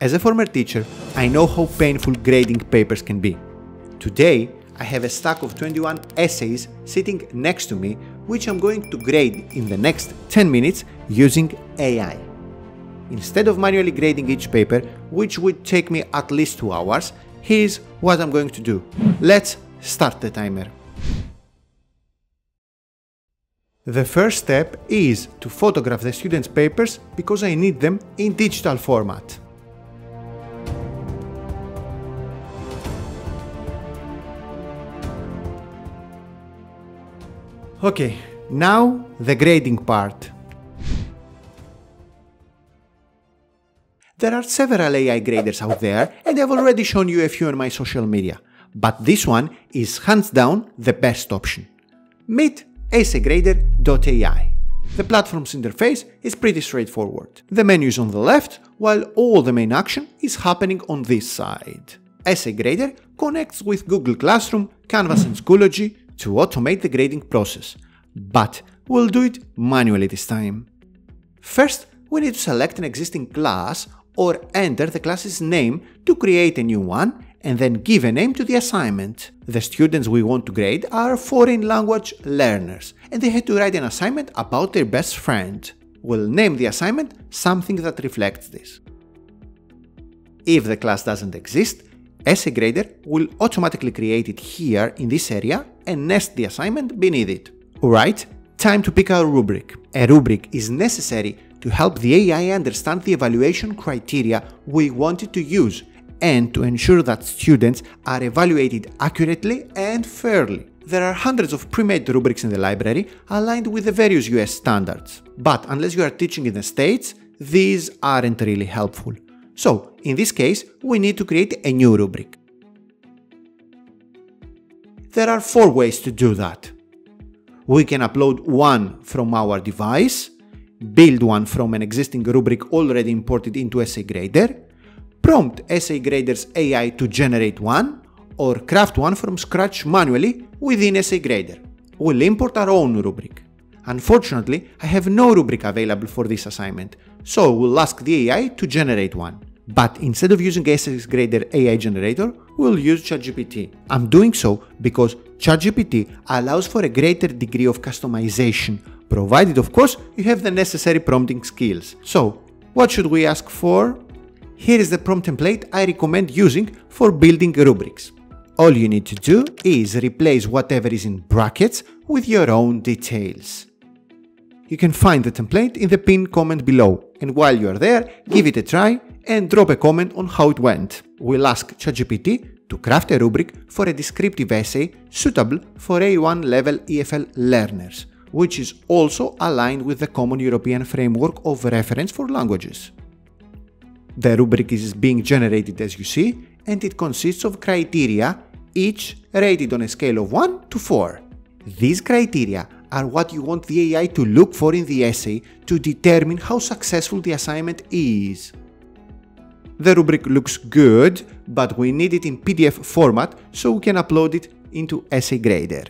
As a former teacher, I know how painful grading papers can be. Today, I have a stack of 21 essays sitting next to me, which I'm going to grade in the next 10 minutes using AI. Instead of manually grading each paper, which would take me at least 2 hours, here's what I'm going to do. Let's start the timer. The first step is to photograph the students' papers because I need them in digital format. Okay, now the grading part. There are several AI graders out there, and I've already shown you a few on my social media, but this one is hands down the best option. Meet EssayGrader.ai. The platform's interface is pretty straightforward. The menu is on the left, while all the main action is happening on this side. EssayGrader connects with Google Classroom, Canvas and Schoology, to automate the grading process, but we'll do it manually this time. First, we need to select an existing class or enter the class's name to create a new one and then give a name to the assignment. The students we want to grade are foreign language learners and they had to write an assignment about their best friend. We'll name the assignment something that reflects this. If the class doesn't exist, EssayGrader will automatically create it here in this area and nest the assignment beneath it. Alright, time to pick our rubric. A rubric is necessary to help the AI understand the evaluation criteria we want it to use and to ensure that students are evaluated accurately and fairly. There are hundreds of pre-made rubrics in the library aligned with the various US standards, but unless you are teaching in the States, these aren't really helpful. So, in this case, we need to create a new rubric. There are 4 ways to do that. We can upload one from our device, build one from an existing rubric already imported into EssayGrader, prompt EssayGrader's AI to generate one, or craft one from scratch manually within EssayGrader. We'll import our own rubric. Unfortunately, I have no rubric available for this assignment, so we'll ask the AI to generate one. But instead of using EssayGrader AI generator, we'll use ChatGPT. I'm doing so because ChatGPT allows for a greater degree of customization, provided of course you have the necessary prompting skills. So, what should we ask for? Here is the prompt template I recommend using for building rubrics. All you need to do is replace whatever is in brackets with your own details. You can find the template in the pinned comment below, and while you are there, give it a try and drop a comment on how it went. We'll ask ChatGPT to craft a rubric for a descriptive essay suitable for A1 level EFL learners, which is also aligned with the Common European Framework of Reference for Languages. The rubric is being generated as you see, and it consists of criteria, each rated on a scale of 1 to 4. These criteria are what you want the AI to look for in the essay to determine how successful the assignment is. The rubric looks good, but we need it in PDF format so we can upload it into EssayGrader.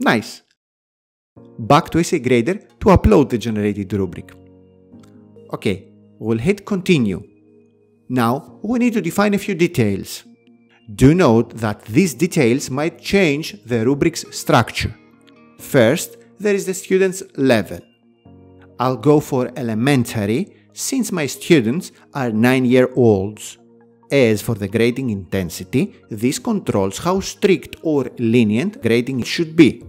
Nice! Back to EssayGrader to upload the generated rubric. Okay, we'll hit continue. Now we need to define a few details. Do note that these details might change the rubric's structure. First, there is the student's level. I'll go for elementary, since my students are 9-year-olds. As for the grading intensity, this controls how strict or lenient grading should be.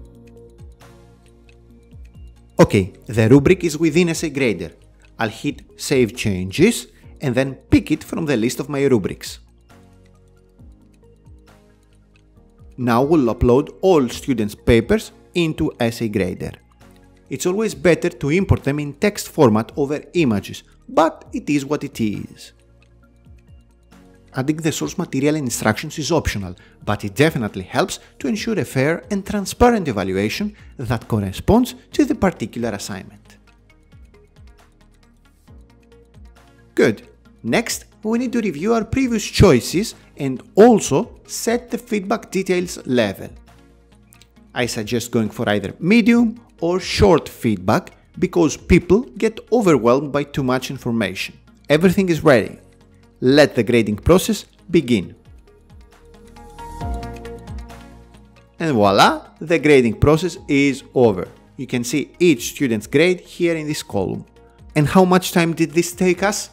Okay, the rubric is within EssayGrader. I'll hit Save Changes and then pick it from the list of my rubrics. Now we'll upload all students' papers into EssayGrader. It's always better to import them in text format over images, but it is what it is. Adding the source material and instructions is optional, but it definitely helps to ensure a fair and transparent evaluation that corresponds to the particular assignment. Good. Next, we need to review our previous choices and also set the feedback details level. I suggest going for either medium or short feedback because people get overwhelmed by too much information. Everything is ready. Let the grading process begin. And voila, the grading process is over. You can see each student's grade here in this column. And how much time did this take us?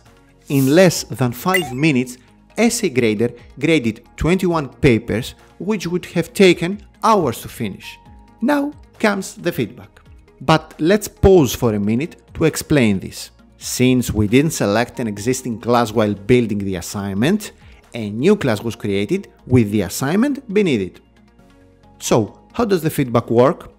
In less than 5 minutes, EssayGrader graded 21 papers, which would have taken hours to finish. Now comes the feedback. But let's pause for a minute to explain this. Since we didn't select an existing class while building the assignment, a new class was created with the assignment beneath it. So, how does the feedback work?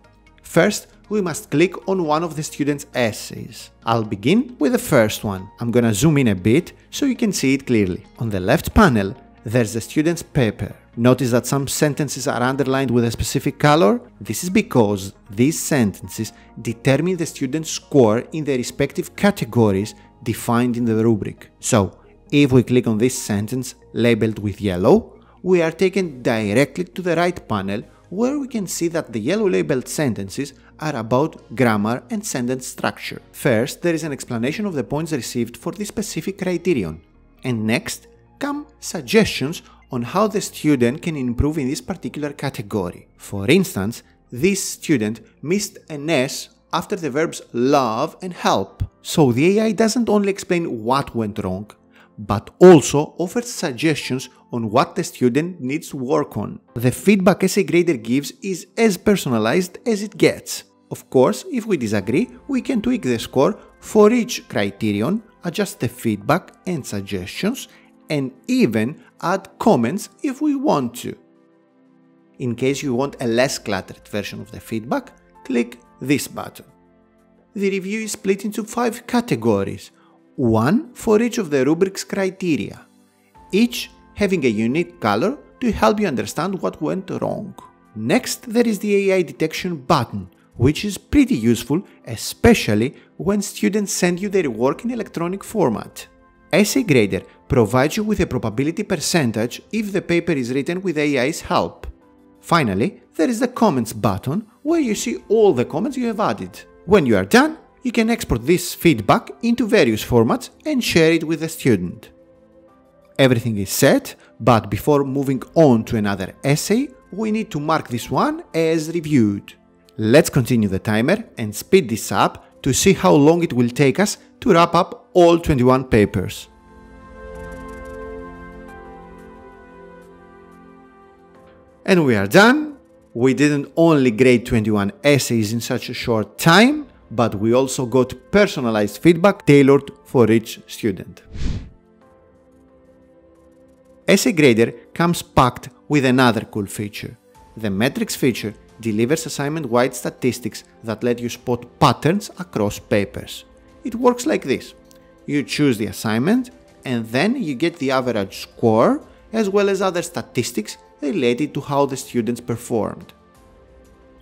First, we must click on one of the students' essays. I'll begin with the first one. I'm gonna zoom in a bit so you can see it clearly. On the left panel, there's the student's paper. Notice that some sentences are underlined with a specific color. This is because these sentences determine the student's score in their respective categories defined in the rubric. So, if we click on this sentence labeled with yellow, we are taken directly to the right panel, where we can see that the yellow labeled sentences are about grammar and sentence structure. First, there is an explanation of the points received for this specific criterion. And next come suggestions on how the student can improve in this particular category. For instance, this student missed an S after the verbs love and help. So the AI doesn't only explain what went wrong, but also offers suggestions on what the student needs to work on. The feedback EssayGrader gives is as personalized as it gets. Of course, if we disagree, we can tweak the score for each criterion, adjust the feedback and suggestions, and even add comments if we want to. In case you want a less cluttered version of the feedback, click this button. The review is split into 5 categories, one for each of the rubric's criteria, each having a unique color to help you understand what went wrong. Next, there is the AI detection button, which is pretty useful, especially when students send you their work in electronic format. EssayGrader provides you with a probability percentage if the paper is written with AI's help. Finally, there is the comments button, where you see all the comments you have added. When you are done, you can export this feedback into various formats and share it with the student. Everything is set, but before moving on to another essay, we need to mark this one as reviewed. Let's continue the timer and speed this up to see how long it will take us to wrap up all 21 papers. And we are done. We didn't only grade 21 essays in such a short time, but we also got personalized feedback tailored for each student. EssayGrader comes packed with another cool feature. The metrics feature delivers assignment-wide statistics that let you spot patterns across papers. It works like this. You choose the assignment and then you get the average score as well as other statistics related to how the students performed.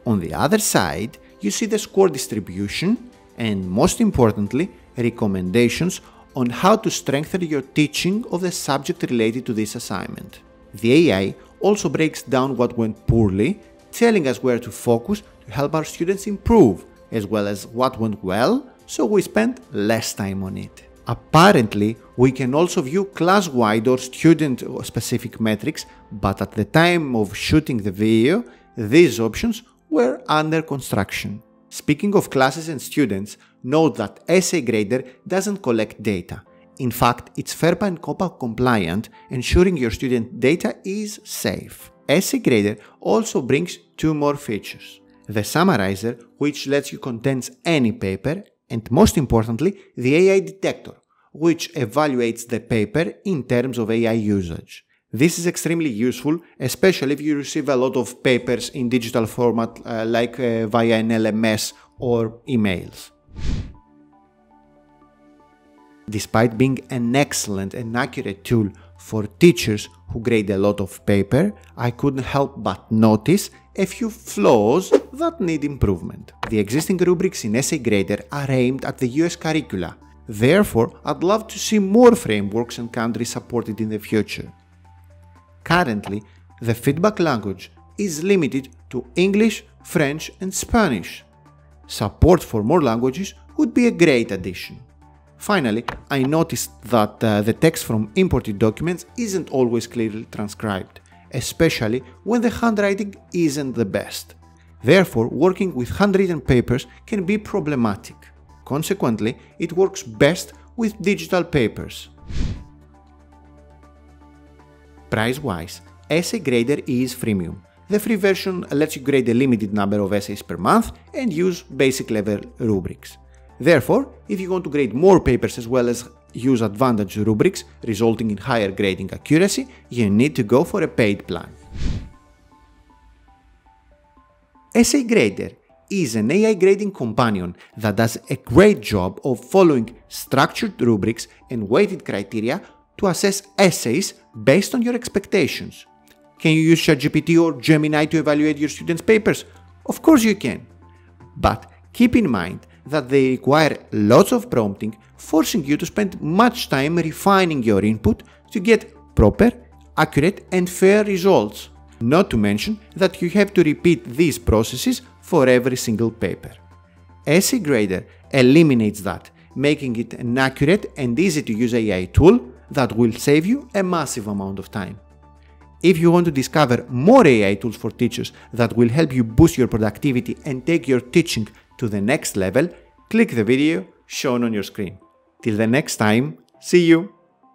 On the other side, you see the score distribution and, most importantly, recommendations on how to strengthen your teaching of the subject related to this assignment. The AI also breaks down what went poorly, telling us where to focus to help our students improve, as well as what went well, so we spend less time on it. Apparently, we can also view class-wide or student-specific metrics, but at the time of shooting the video, these options were under construction. Speaking of classes and students, note that EssayGrader doesn't collect data. In fact, it's FERPA and COPPA compliant, ensuring your student data is safe. EssayGrader also brings 2 more features. The summarizer, which lets you condense any paper, and most importantly, the AI detector, which evaluates the paper in terms of AI usage. This is extremely useful, especially if you receive a lot of papers in digital format like via an LMS or emails. Despite being an excellent and accurate tool for teachers who grade a lot of paper, I couldn't help but notice a few flaws that need improvement. The existing rubrics in EssayGrader are aimed at the US curricula. Therefore, I'd love to see more frameworks and countries supported in the future. Currently, the feedback language is limited to English, French and Spanish. Support for more languages would be a great addition. Finally, I noticed that the text from imported documents isn't always clearly transcribed, especially when the handwriting isn't the best. Therefore, working with handwritten papers can be problematic. Consequently, it works best with digital papers. Price-wise, EssayGrader is freemium. The free version lets you grade a limited number of essays per month and use basic level rubrics. Therefore, if you want to grade more papers as well as use advantage rubrics, resulting in higher grading accuracy, you need to go for a paid plan. EssayGrader is an AI grading companion that does a great job of following structured rubrics and weighted criteria to assess essays based on your expectations. Can you use ChatGPT or Gemini to evaluate your students' papers? Of course you can, but keep in mind that they require lots of prompting, forcing you to spend much time refining your input to get proper, accurate and fair results. Not to mention that you have to repeat these processes for every single paper. EssayGrader eliminates that, making it an accurate and easy to use AI tool that will save you a massive amount of time. If you want to discover more AI tools for teachers that will help you boost your productivity and take your teaching to the next level, click the video shown on your screen. Till the next time, see you!